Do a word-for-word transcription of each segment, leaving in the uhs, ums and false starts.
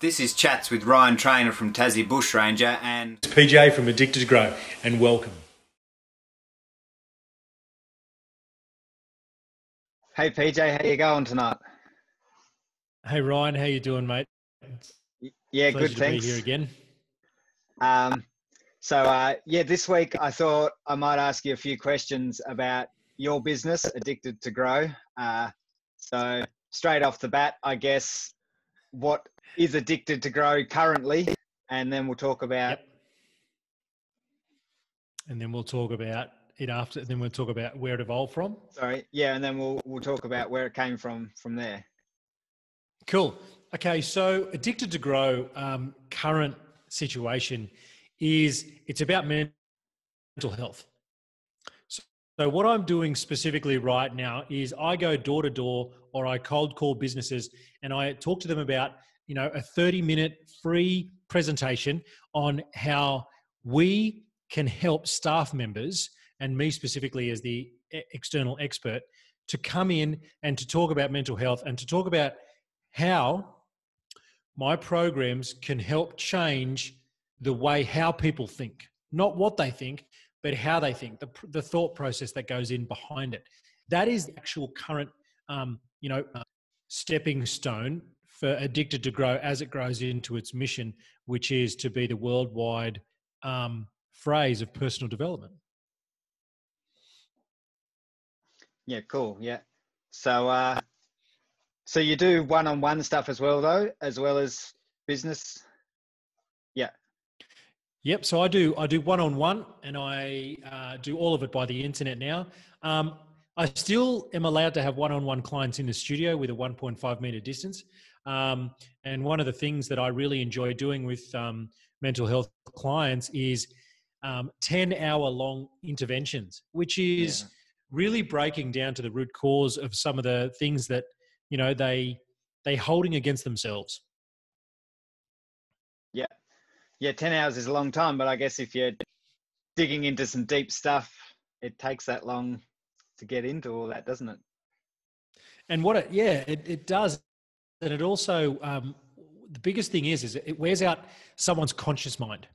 This is Chats with Ryan Traynor from Tassie Bushranger and... It's P J from adicted to grow, and welcome. Hey P J, how you going tonight? Hey Ryan, how you doing, mate? Yeah, good, thanks. Pleasure to be here again. Um, so uh, yeah, this week I thought I might ask you a few questions about your business, adicted to grow. Uh, so straight off the bat, I guess, what is adicted to grow currently, and then we'll talk about... Yep. And then we'll talk about it after, then we'll talk about where it evolved from. Sorry, yeah, and then we'll, we'll talk about where it came from from there. Cool. Okay, so adicted to grow, um, current situation is it's about mental health. So, so what I'm doing specifically right now is I go door to door, or I cold call businesses, and I talk to them about, you know, a thirty minute free presentation on how we can help staff members, and me specifically as the external expert, to come in and to talk about mental health and to talk about how my programs can help change the way how people think, not what they think, but how they think, the, the thought process that goes in behind it. That is the actual current, um, you know, uh, stepping stone for adicted to grow as it grows into its mission, which is to be the worldwide um, phrase of personal development. Yeah, cool. Yeah. So, uh, so you do one-on-one stuff as well, though, as well as business. Yeah. Yep. So I do, I do one-on-one, and I uh, do all of it by the internet now. Um, I still am allowed to have one-on-one clients in the studio with a one point five meter distance. Um, and one of the things that I really enjoy doing with um, mental health clients is um, ten hour long interventions, which is... Yeah. Really breaking down to the root cause of some of the things that, you know, they they holding against themselves. Yeah, yeah. Ten hours is a long time, but I guess if you're digging into some deep stuff, it takes that long to get into all that, doesn't it? And what it, yeah, it, it does, and it also um, the biggest thing is is it wears out someone's conscious mind.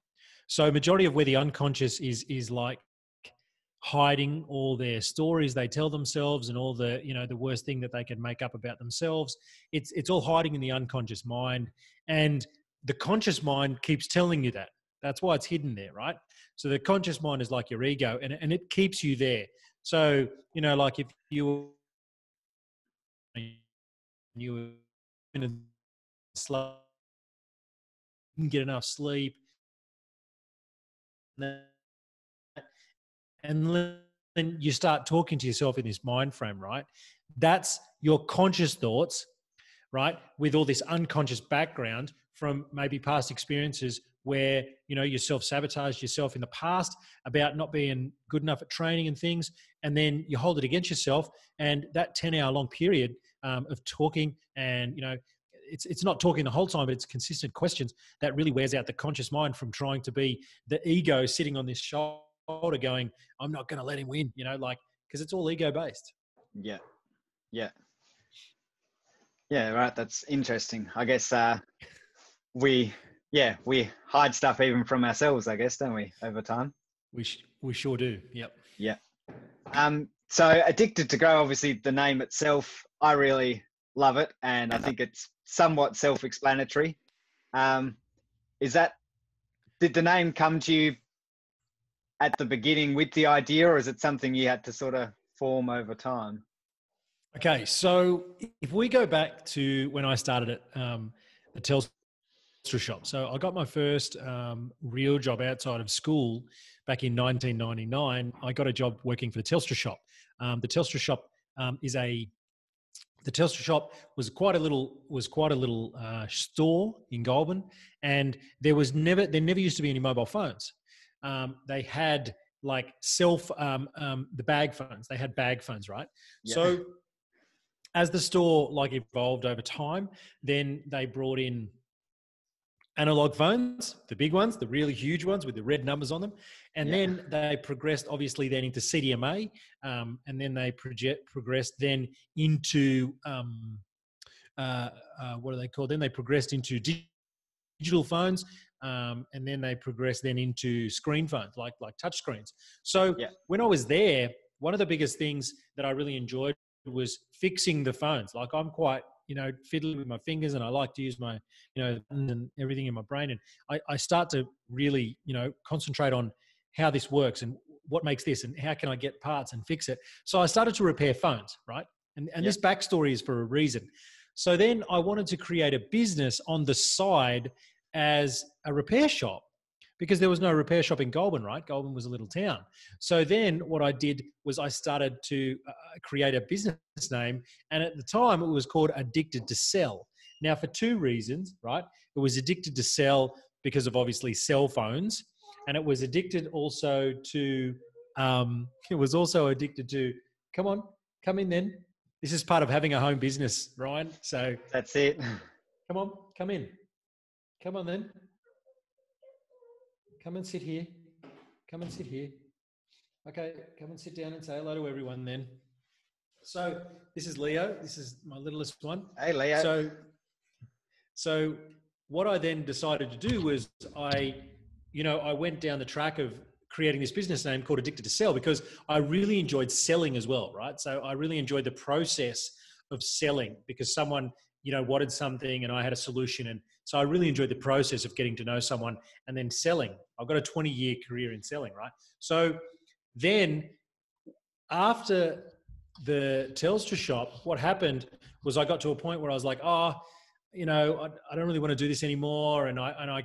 So majority of where the unconscious is is like hiding all their stories they tell themselves and all the, you know, the worst thing that they can make up about themselves. It's, it's all hiding in the unconscious mind, and the conscious mind keeps telling you that. That's why it's hidden there, right? So the conscious mind is like your ego, and, and it keeps you there. So, you know, like if you you were in a slump, didn't get enough sleep, and then you start talking to yourself in this mind frame, right? That's your conscious thoughts, right? With all this unconscious background from maybe past experiences where, you know, you self-sabotaged yourself in the past about not being good enough at training and things. And then you hold it against yourself, and that ten hour long period um, of talking, and, you know, it's, it's not talking the whole time, but it's consistent questions that really wears out the conscious mind from trying to be the ego sitting on this shoulder going, I'm not going to let him win, you know, like, because it's all ego based. Yeah. Yeah. Yeah. Right. That's interesting. I guess uh, we, yeah, we hide stuff even from ourselves, I guess, don't we, over time? We, sh we sure do. Yep. Yeah. Um, so adicted to grow, obviously the name itself, I really love it. And I think it's somewhat self-explanatory. Um, is that, did the name come to you at the beginning with the idea, or is it something you had to sort of form over time? Okay, so if we go back to when I started at um, the Telstra shop, so I got my first um, real job outside of school back in nineteen ninety-nine. I got a job working for the Telstra shop. Um, the Telstra shop um, is a the Telstra shop was quite a little was quite a little uh, store in Goulburn, and there was never there never used to be any mobile phones. Um, they had like self, um, um, the bag phones, they had bag phones, right? Yeah. So as the store like evolved over time, then they brought in analog phones, the big ones, the really huge ones with the red numbers on them. And yeah. Then they progressed obviously then into C D M A. Um, and then they project progressed then into, um, uh, uh, what are they called? Then they progressed into digital digital phones, um, and then they progressed then into screen phones, like like touch screens. So yeah. when I was there, one of the biggest things that I really enjoyed was fixing the phones. Like I'm quite, you know, fiddling with my fingers, and I like to use my, you know, and everything in my brain. And I, I start to really, you know, concentrate on how this works and what makes this and how can I get parts and fix it. So I started to repair phones, right? And, and yeah. this backstory is for a reason. So then I wanted to create a business on the side as a repair shop, because there was no repair shop in Goulburn, right? Goulburn was a little town. So then what I did was I started to uh, create a business name. And at the time it was called Addicted to Sell. Now for two reasons, right? It was Addicted to Sell because of obviously cell phones. And it was addicted also to, um, it was also addicted to, come on, come in then. This is part of having a home business, Ryan. So that's it. Come on, come in. Come on then. Come and sit here. Come and sit here. Okay, come and sit down and say hello to everyone then. So this is Leo. This is my littlest one. Hey, Leo. So, so what I then decided to do was I, you know, I went down the track of creating this business name called Addicted to Sell because I really enjoyed selling as well, right? So I really enjoyed the process of selling because someone, you know, wanted something and I had a solution. And so I really enjoyed the process of getting to know someone and then selling. I've got a twenty year career in selling, right? So then after the Telstra shop, what happened was I got to a point where I was like, oh, you know, I, I don't really want to do this anymore. And I, and I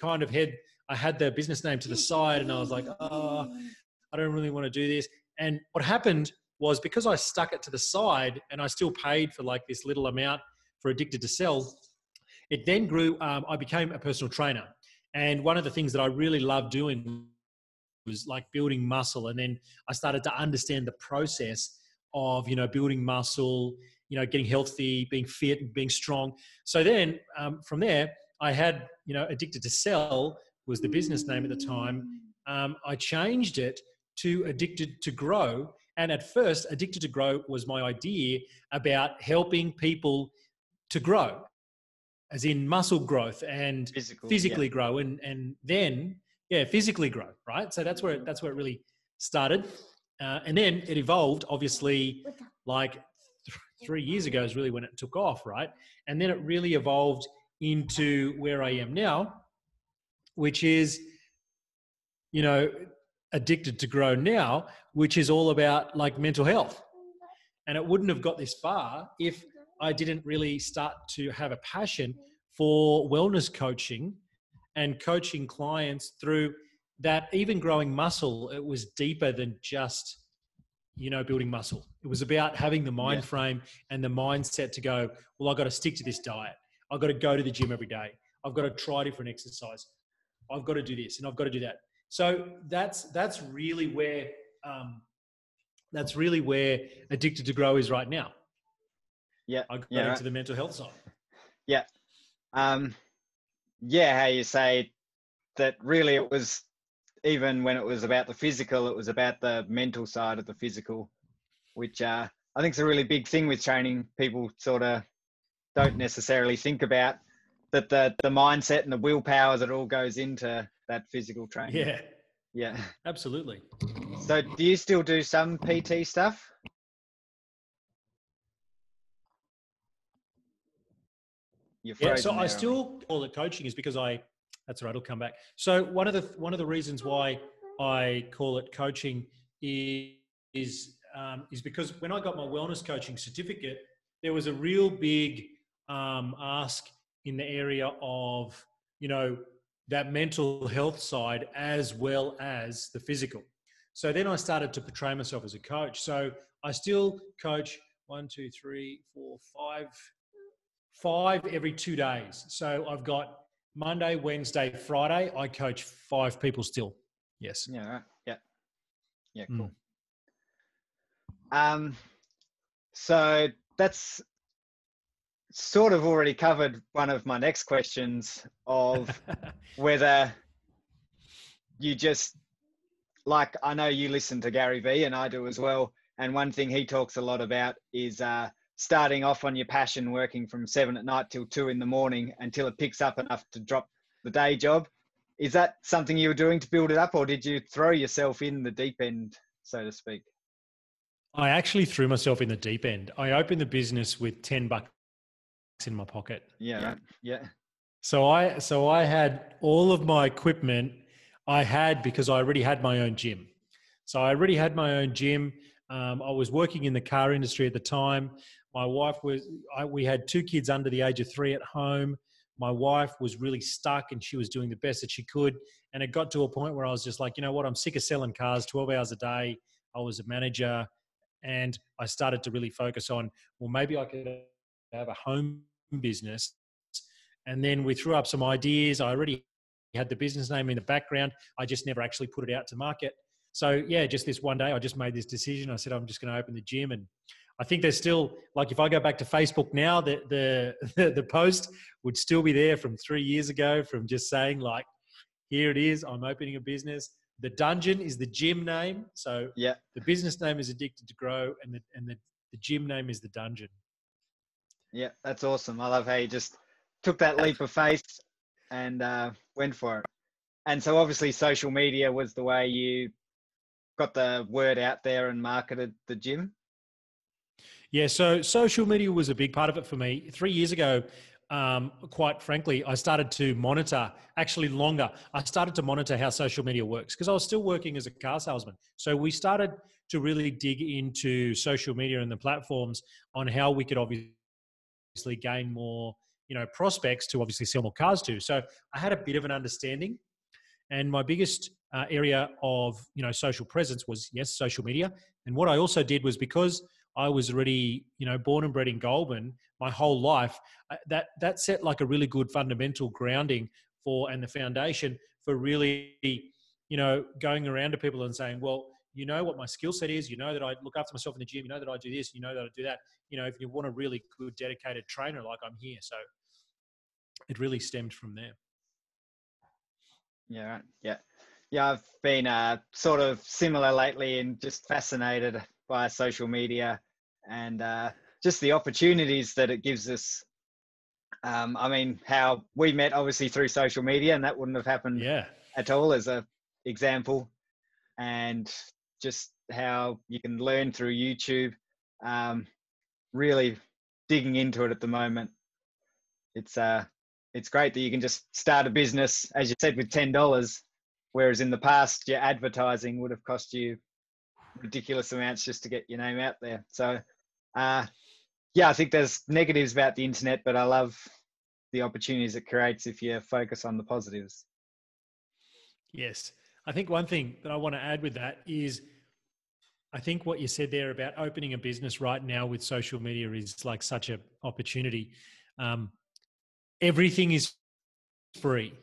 kind of had, I had the business name to the side and I was like, oh, I don't really want to do this. And what happened was because I stuck it to the side and I still paid for like this little amount for Addicted to Sell, it then grew. Um, I became a personal trainer. And one of the things that I really loved doing was like building muscle. And then I started to understand the process of, you know, building muscle, you know, getting healthy, being fit and being strong. So then um, from there, I had, you know, Addicted to Sell was the business name at the time. Um, I changed it to Addicted to Grow. And at first, Addicted to Grow was my idea about helping people to grow, as in muscle growth and Physical, physically yeah. grow. And, and then, yeah, physically grow, right? So that's where it, that's where it really started. Uh, and then it evolved, obviously, like th three years ago is really when it took off, right? And then it really evolved into where I am now, which is, you know, Addicted to Grow now, which is all about like mental health. And it wouldn't have got this far if I didn't really start to have a passion for wellness coaching and coaching clients through that. Even growing muscle, it was deeper than just, you know, building muscle. It was about having the mind yeah. frame and the mindset to go, well, I've got to stick to this diet. I've got to go to the gym every day. I've got to try different exercise. I've got to do this and I've got to do that. So that's, that's really where, um, that's really where Addicted to Grow is right now. Yeah. I got yeah, into right. the mental health side. Yeah. Um, yeah. How you say that really it was, even when it was about the physical, it was about the mental side of the physical, which, uh, I think is a really big thing with training. People sort of don't necessarily think about that, the, the mindset and the willpower that all goes into that physical training. Yeah. Yeah. Absolutely. So do you still do some P T stuff? You're yeah. So there. I still, all the coaching is because I, that's right. I'll come back. So one of the, one of the reasons why I call it coaching is, is, um, is because when I got my wellness coaching certificate, there was a real big um, ask in the area of, you know, that mental health side as well as the physical. So then I started to portray myself as a coach. So I still coach one, two, three, four, five, five every two days. So I've got Monday, Wednesday, Friday. I coach five people still. Yes. Yeah. Right. Yeah. Yeah. Cool. Mm. Um, so that's sort of already covered one of my next questions of whether you just, like, I know you listen to Gary Vee and I do as well. And one thing he talks a lot about is uh, starting off on your passion, working from seven at night till two in the morning until it picks up enough to drop the day job. Is that something you were doing to build it up, or did you throw yourself in the deep end, so to speak? I actually threw myself in the deep end. I opened the business with ten bucks in my pocket. Yeah. Yeah. So I, so I had all of my equipment I had because I already had my own gym. So I already had my own gym. Um, I was working in the car industry at the time. My wife was, I, we had two kids under the age of three at home. My wife was really stuck and she was doing the best that she could. And it got to a point where I was just like, you know what, I'm sick of selling cars twelve hours a day. I was a manager. And I started to really focus on, well, maybe I could have a home business. And then we threw up some ideas. I already had the business name in the background. I just never actually put it out to market. So yeah, just this one day, I just made this decision. I said, I'm just going to open the gym. And I think there's still, like, if I go back to Facebook now, the, the, the post would still be there from three years ago, from just saying like, here it is, I'm opening a business. The dungeon is the gym name. So yeah, the business name is Addicted to Grow, and the, and the, the gym name is the dungeon. Yeah, that's awesome. I love how you just took that leap of faith and uh, went for it. And so obviously social media was the way you got the word out there and marketed the gym? Yeah, so social media was a big part of it for me. Three years ago, um, quite frankly, I started to monitor, actually longer, I started to monitor how social media works because I was still working as a car salesman. So we started to really dig into social media and the platforms on how we could obviously gain more, you know, prospects to obviously sell more cars to. So I had a bit of an understanding, and my biggest Uh, area of, you know, social presence was, yes, social media. And what I also did was, because I was already, you know, born and bred in Goulburn my whole life, that that set like a really good fundamental grounding for, and the foundation for really, you know, going around to people and saying, well, you know what my skill set is, you know that I look after myself in the gym, you know that I do this, you know that I do that, you know, if you want a really good dedicated trainer, like, I'm here. So it really stemmed from there. Yeah, right. Yeah. Yeah, I've been uh, sort of similar lately, and just fascinated by social media and uh, just the opportunities that it gives us. Um, I mean, how we met obviously through social media, and that wouldn't have happened yeah. at all as an example. And just how you can learn through YouTube, um, really digging into it at the moment. It's, uh, it's great that you can just start a business, as you said, with ten dollars. Whereas in the past, your advertising would have cost you ridiculous amounts just to get your name out there. So, uh, yeah, I think there's negatives about the internet, but I love the opportunities it creates if you focus on the positives. Yes. I think one thing that I want to add with that is, I think what you said there about opening a business right now with social media is like such an opportunity. Um, everything is free.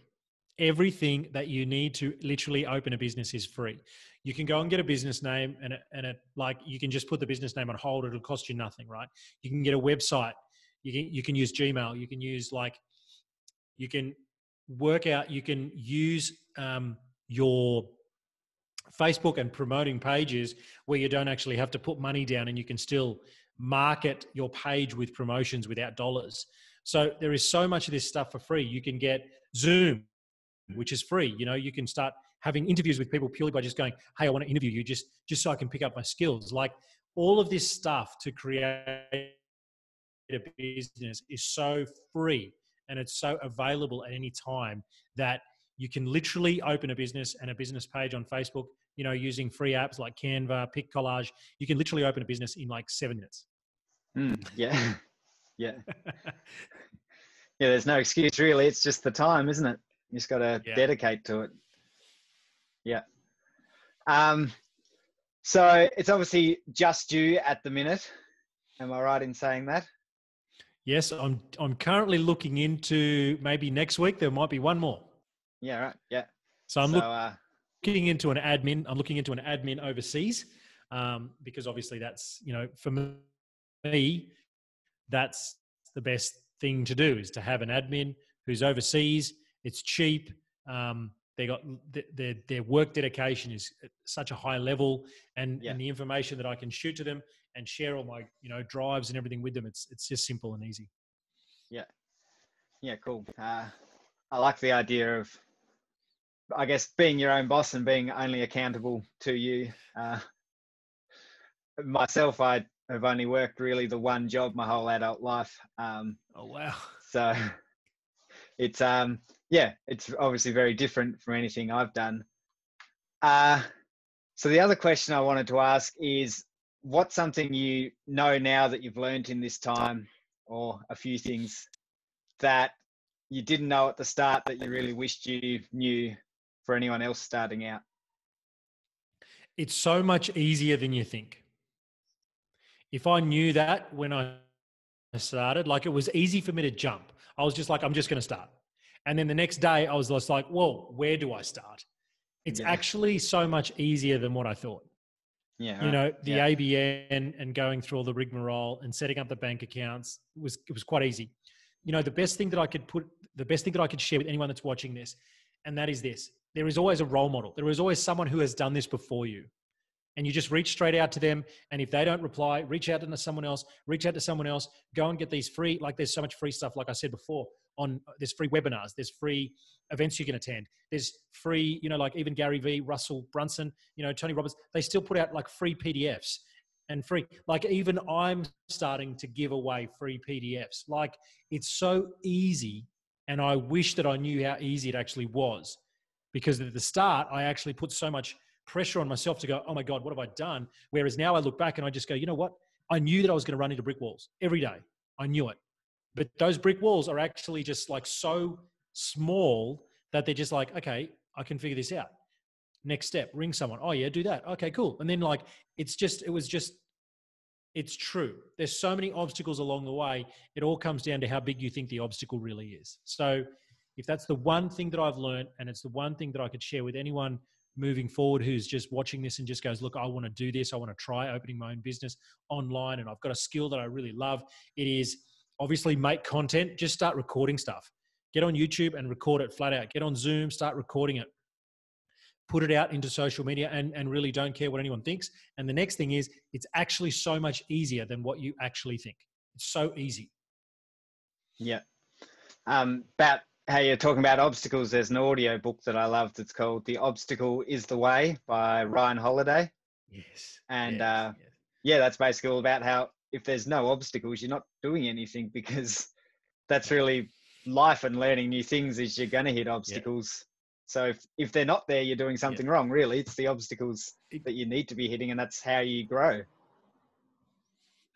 Everything that you need to literally open a business is free. You can go and get a business name, and it, and it, like, you can just put the business name on hold. It'll cost you nothing, right? You can get a website. You can, you can use Gmail. You can use like, you can work out, you can use um, your Facebook and promoting pages where you don't actually have to put money down, and you can still market your page with promotions without dollars. So there is so much of this stuff for free. You can get Zoom, which is free. You know, you can start having interviews with people purely by just going, hey, I want to interview you just, just so I can pick up my skills. Like, all of this stuff to create a business is so free, and it's so available at any time that you can literally open a business and a business page on Facebook, you know, using free apps like Canva, PicCollage. You can literally open a business in like seven minutes. Mm, yeah. Yeah. Yeah. There's no excuse really. It's just the time, isn't it? You just got to yeah. dedicate to it. Yeah. Um, so it's obviously just you at the minute. Am I right in saying that? Yes, I'm, I'm currently looking into maybe next week. There might be one more. Yeah, right. Yeah. So I'm so, look, uh, looking into an admin. I'm looking into an admin overseas um, because obviously that's, you know, for me, that's the best thing to do, is to have an admin who's overseas. It's cheap. Um, They got th- their their work dedication is at such a high level, and, yeah. and the information that I can shoot to them and share all my you know drives and everything with them, it's it's just simple and easy. Yeah, yeah, cool. Uh, I like the idea of, I guess, being your own boss and being only accountable to you. Uh, myself, I have only worked really the one job my whole adult life. Um, oh wow! So it's um. Yeah, it's obviously very different from anything I've done. Uh, so the other question I wanted to ask is, what's something you know now that you've learned in this time, or a few things that you didn't know at the start that you really wished you knew for anyone else starting out? It's so much easier than you think. If I knew that when I started, like, it was easy for me to jump. I was just like, I'm just going to start. And then the next day I was just like, whoa, where do I start? It's yeah. actually so much easier than what I thought. Yeah. You know, the yeah. A B N and going through all the rigmarole and setting up the bank accounts was, it was quite easy. You know, the best thing that I could put, the best thing that I could share with anyone that's watching this, and that is this: there is always a role model. There is always someone who has done this before you, and you just reach straight out to them. And if they don't reply, reach out to someone else, reach out to someone else, go and get these free, like there's so much free stuff. Like I said before, on there's free webinars, there's free events you can attend, there's free, you know, like even Gary Vee, Russell Brunson, you know, Tony Robbins, they still put out like free P D Fs and free, like even I'm starting to give away free P D Fs. Like, it's so easy. And I wish that I knew how easy it actually was, because at the start, I actually put so much pressure on myself to go, oh my God, what have I done? Whereas now I look back and I just go, you know what? I knew that I was going to run into brick walls every day. I knew it. But those brick walls are actually just like so small that they're just like, okay, I can figure this out. Next step, ring someone. Oh yeah, do that. Okay, cool. And then like, it's just, it was just, it's true. There's so many obstacles along the way. It all comes down to how big you think the obstacle really is. So if that's the one thing that I've learned, and it's the one thing that I could share with anyone moving forward who's just watching this and just goes, look, I want to do this. I want to try opening my own business online, and I've got a skill that I really love. It is, obviously, make content, just start recording stuff. Get on YouTube and record it flat out. Get on Zoom, start recording it. Put it out into social media, and, and really don't care what anyone thinks. And the next thing is, it's actually so much easier than what you actually think. It's so easy. Yeah. Um, about how you're talking about obstacles, there's an audio book that I love that's called The Obstacle Is the Way by Ryan Holiday. Yes. And yes, uh, yes. yeah, that's basically all about how if there's no obstacles, you're not doing anything, because that's really life, and learning new things is you're going to hit obstacles. Yeah. So if, if they're not there, you're doing something yeah. wrong, really. It's the obstacles that you need to be hitting, and that's how you grow.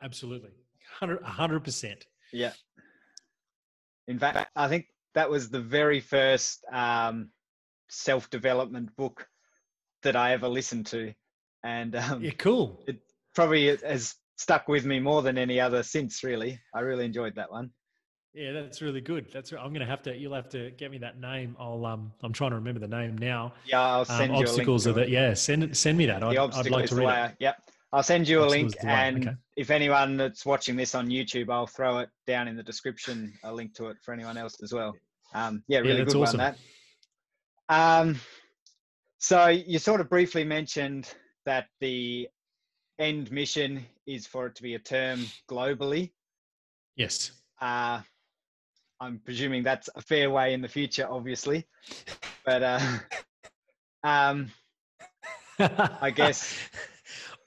Absolutely. one hundred percent. Yeah. In fact, I think that was the very first um, self-development book that I ever listened to. And um, yeah, cool. It probably has stuck with me more than any other since, really. I really enjoyed that one. Yeah, that's really good. That's I'm going to have to, you'll have to get me that name. I'll, um, I'm trying to remember the name now. Yeah, I'll send um, you obstacles a link. Are that, yeah, send, send me that. I'd, I'd like to read it. Yep. I'll send you obstacles a link. And okay. if anyone that's watching this on YouTube, I'll throw it down in the description, a link to it for anyone else as well. Um, yeah, really yeah, good awesome. one, that. Um, so you sort of briefly mentioned that the end mission is for it to be a term globally. Yes. Uh, I'm presuming that's a fair way in the future, obviously. But uh, um, I guess...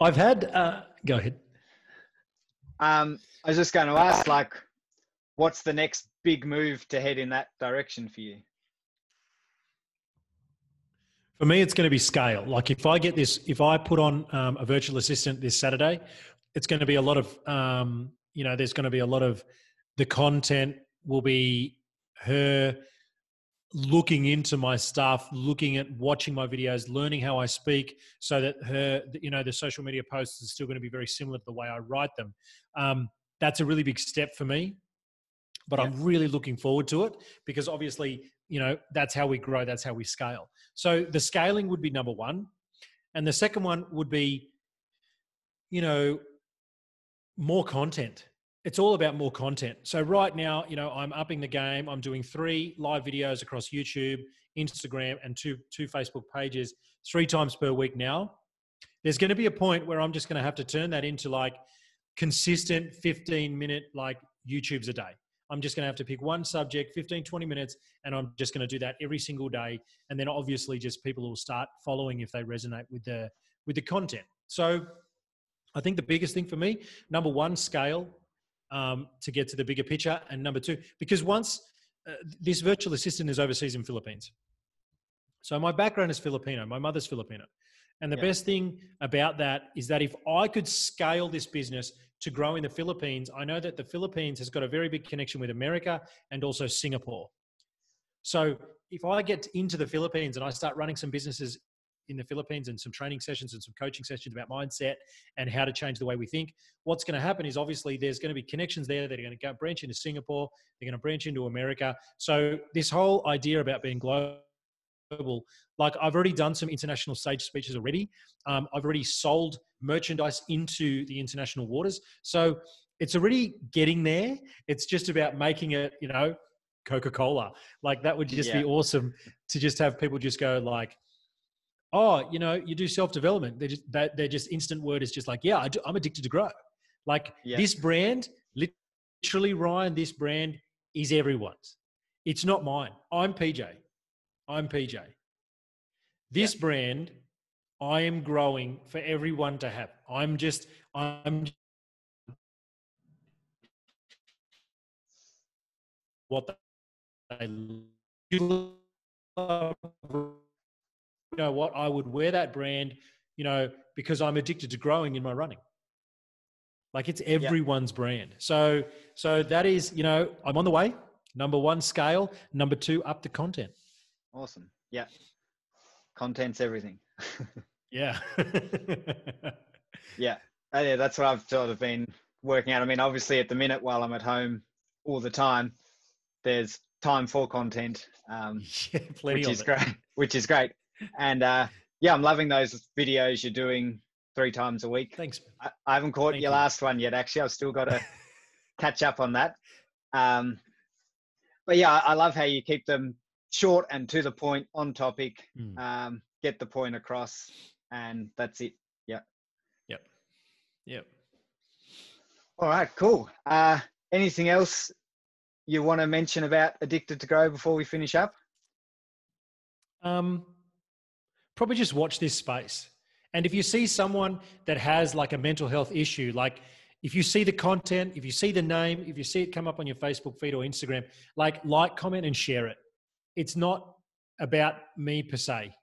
I've had... Uh, go ahead. Um, I was just going to ask, like, what's the next big move to head in that direction for you? For me, it's going to be scale. Like if I get this, if I put on um, a virtual assistant this Saturday, it's going to be a lot of, um, you know, there's going to be a lot of, the content will be her looking into my stuff, looking at watching my videos, learning how I speak, so that her, you know, the social media posts are still going to be very similar to the way I write them. Um, that's a really big step for me, but yeah. I'm really looking forward to it, because obviously, you know, that's how we grow. That's how we scale. So the scaling would be number one. And the second one would be, you know, more content. it's all about more content. So right now, you know, I'm upping the game. I'm doing three live videos across YouTube, Instagram, and two, two Facebook pages three times per week now. There's going to be a point where I'm just going to have to turn that into like consistent fifteen minute, like YouTubes a day. I'm just going to have to pick one subject, fifteen, twenty minutes, and I'm just going to do that every single day. And then obviously just people will start following if they resonate with the, with the content. So I think the biggest thing for me, number one, scale um, to get to the bigger picture. And number two, because once uh, this virtual assistant is overseas in Philippines. So my background is Filipino. My mother's Filipino. And the yeah. best thing about that is that if I could scale this business to grow in the Philippines, I know that the Philippines has got a very big connection with America and also Singapore. So if I get into the Philippines and I start running some businesses in the Philippines and some training sessions and some coaching sessions about mindset and how to change the way we think, what's going to happen is obviously there's going to be connections there that are going to go branch into Singapore, they're going to branch into America. So this whole idea about being global, like I've already done some international stage speeches already. Um, I've already sold merchandise into the international waters. So it's already getting there. It's just about making it, you know, Coca-Cola. Like that would just yeah. be awesome to just have people just go like, oh, you know, you do self-development. They're just, that, they're just instant word is just like, yeah, I do, I'm addicted to grow. Like yeah. this brand, literally Ryan, this brand is everyone's. It's not mine. I'm P J. I'm P J. This yeah. brand, I am growing for everyone to have. I'm just, I'm what they you know what I would wear that brand, you know, because I'm addicted to growing in my running. Like it's everyone's yeah. brand. So, so that is, you know, I'm on the way. Number one, scale. Number two, up the content. Awesome. Yeah. Content's everything. yeah. yeah. And yeah. That's what I've sort of been working out. I mean, obviously at the minute while I'm at home all the time, there's time for content, um, yeah, plenty which of is it. great, which is great. And uh, yeah, I'm loving those videos you're doing three times a week. Thanks. I, I haven't caught Thank your you. last one yet. Actually, I've still got to catch up on that. Um, but yeah, I, I love how you keep them short and to the point, on topic, mm. um, get the point across, and that's it. Yeah. Yep. Yep. All right, cool. Uh, anything else you want to mention about Addicted to Grow before we finish up? Um, probably just watch this space. And if you see someone that has like a mental health issue, like if you see the content, if you see the name, if you see it come up on your Facebook feed or Instagram, like, like, comment and share it. It's not about me per se.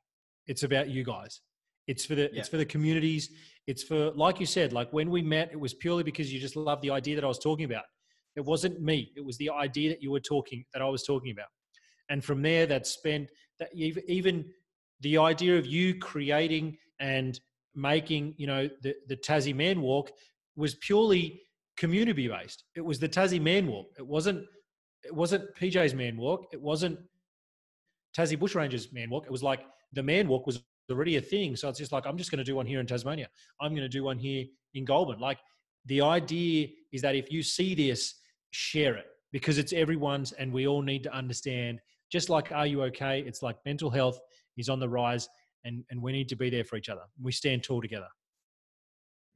It's about you guys. It's for the, yeah. it's for the communities. It's for, like you said, like when we met, it was purely because you just loved the idea that I was talking about. It wasn't me. It was the idea that you were talking, that I was talking about. And from there, that spent that even the idea of you creating and making, you know, the, the Tassie Man Walk was purely community based. It was the Tassie Man Walk. It wasn't, it wasn't P J's Man Walk. It wasn't Tassie Bushrangers Man Walk. It was like the Man Walk was already a thing. So it's just like, I'm just going to do one here in Tasmania. I'm going to do one here in Goulburn. Like the idea is that if you see this, share it because it's everyone's and we all need to understand, just like, are you okay? It's like mental health is on the rise and, and we need to be there for each other. We stand tall together.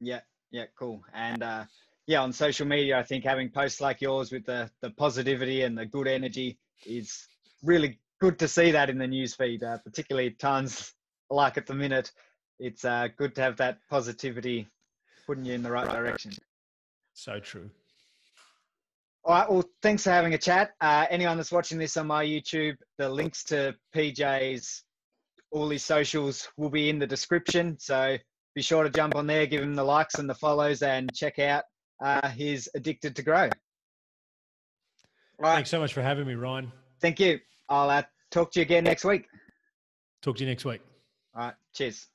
Yeah. Yeah. Cool. And, uh, yeah, on social media, I think having posts like yours with the, the positivity and the good energy is really good to see that in the newsfeed, uh, particularly times like at the minute. It's uh, good to have that positivity putting you in the right direction. So true. All right. Well, thanks for having a chat. Uh, anyone that's watching this on my YouTube, the links to P J's, all his socials will be in the description. So be sure to jump on there, give him the likes and the follows and check out uh, his Addicted to Grow. All right. Thanks so much for having me, Ryan. Thank you. I'll uh, talk to you again next week. Talk to you next week. All right. Cheers.